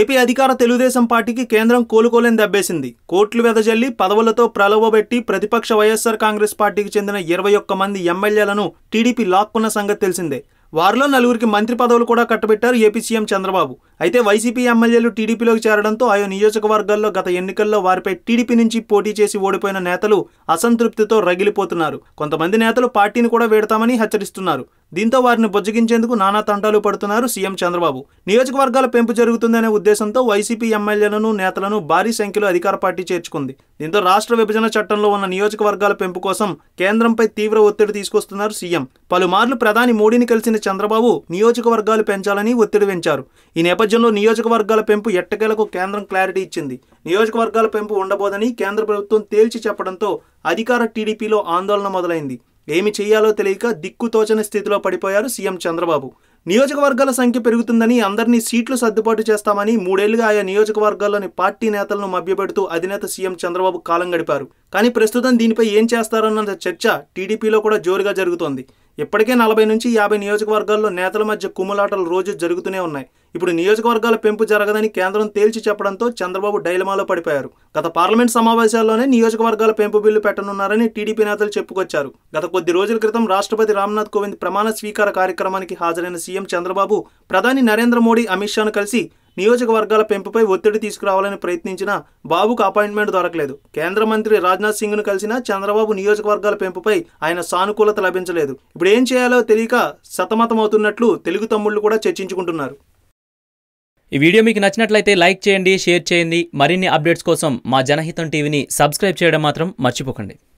AP అధికార తెలుగుదేశం పార్టీకి కేంద్రం కోలుకోలేని దెబ్బేసింది. కోట్లు వెదజల్లి పదవులతో ప్రలోభపెట్టి ప్రతిపక్ష వైఎస్ఆర్ కాంగ్రెస్ పార్టీకి చెందిన 21 మంది ఎమ్మెల్యేలను టీడీపీ లాక్కున్న సంగతి తెలిసిందే. వారిలో నలుగురికి మంత్రి పదవులు కూడా కట్టబెట్టారు ఏపీ సీఎం చంద్రబాబు. అయితే వైసీపీ ఎమ్మెల్యేలు టీడీపీలోకి చేరడంతో ఆయా నియోజకవర్గాల్లో గత ఎన్నికల్లో వారిపై టీడీపీ నుంచి పోటీ చేసి ఓడిపోయిన నేతలు అసంతృప్తితో రగిలిపోతున్నారు. కొంతమంది నేతలు పార్టీని కూడా వీడతామని హెచ్చరిస్తున్నారు. దీంతో వారిని బుజ్జగించేందుకు నానా తంటాలు పడుతున్నారు సీఎం చంద్రబాబు. నియోజకవర్గాల పెంపు జరుగుతుందనే ఉద్దేశంతో వైసీపీ ఎమ్మెల్యేలను నేతలను భారీ సంఖ్యలో అధికార పార్టీ చేర్చుకుంది. దీంతో రాష్ట్ర విభజన చట్టంలో ఉన్న నియోజకవర్గాల పెంపు కోసం కేంద్రంపై తీవ్ర ఒత్తిడి తీసుకొస్తున్నారు సీఎం. పలుమార్లు ప్రధాని మోడీని కలిసిన చంద్రబాబు నియోజకవర్గాలు పెంచాలని ఒత్తిడి పెంచారు. ఈ నేపథ్యంలో నియోజకవర్గాల పెంపు ఎట్టకేలకు కేంద్రం క్లారిటీ ఇచ్చింది. నియోజకవర్గాల పెంపు ఉండబోదని కేంద్ర ప్రభుత్వం తేల్చి చెప్పడంతో అధికార టీడీపీలో ఆందోళన మొదలైంది. ఏమి చేయాలో తెలియక దిక్కుతోచని స్థితిలో పడిపోయారు సీఎం చంద్రబాబు. నియోజకవర్గాల సంఖ్య పెరుగుతుందని అందరినీ సీట్లు సర్దుబాటు చేస్తామని 3 ఏళ్లుగా ఆయా నియోజకవర్గాల్లోని పార్టీ నేతలను మభ్యపెడుతూ అధినేత సీఎం చంద్రబాబు కాలం గడిపారు. కానీ ప్రస్తుతం దీనిపై ఏం చేస్తారన్న చర్చ టీడీపీలో కూడా జోరుగా జరుగుతోంది. ఇప్పటికే 40 నుంచి 50 నియోజకవర్గాల్లో నేతల మధ్య కుమ్ములాటలు రోజు జరుగుతూనే ఉన్నాయి. ఇప్పుడు నియోజకవర్గాల పెంపు జరగదని కేంద్రం తేల్చి చెప్పడంతో చంద్రబాబు డైలమాలో పడిపోయారు. గత పార్లమెంట్ సమావేశాల్లోనే నియోజకవర్గాల పెంపు బిల్లు పెట్టనున్నారని టీడీపీ నేతలు చెప్పుకొచ్చారు. గత కొద్ది రోజుల క్రితం రాష్ట్రపతి రామ్నాథ్ కోవింద్ ప్రమాణ స్వీకార కార్యక్రమానికి హాజరైన సీఎం చంద్రబాబు ప్రధాని నరేంద్ర మోడీ, అమిత్ షాను కలిసి నియోజకవర్గాల పెంపుపై ఒత్తిడి తీసుకురావాలని ప్రయత్నించినా బాబుకు అపాయింట్మెంట్ దొరకలేదు. కేంద్ర మంత్రి రాజ్నాథ్ సింగ్ను కలిసిన చంద్రబాబు నియోజకవర్గాల పెంపుపై ఆయన సానుకూలత లభించలేదు. ఇప్పుడు ఏం చేయాలో తెలియక సతమతమవుతున్నట్లు తెలుగు తమ్ముళ్లు కూడా చర్చించుకుంటున్నారు. ఈ వీడియో మీకు నచ్చినట్లయితే లైక్ చేయండి, షేర్ చేయండి. మరిన్ని అప్డేట్స్ కోసం మా జనహితం టీవీని సబ్స్క్రైబ్ చేయడం మాత్రం మర్చిపోకండి.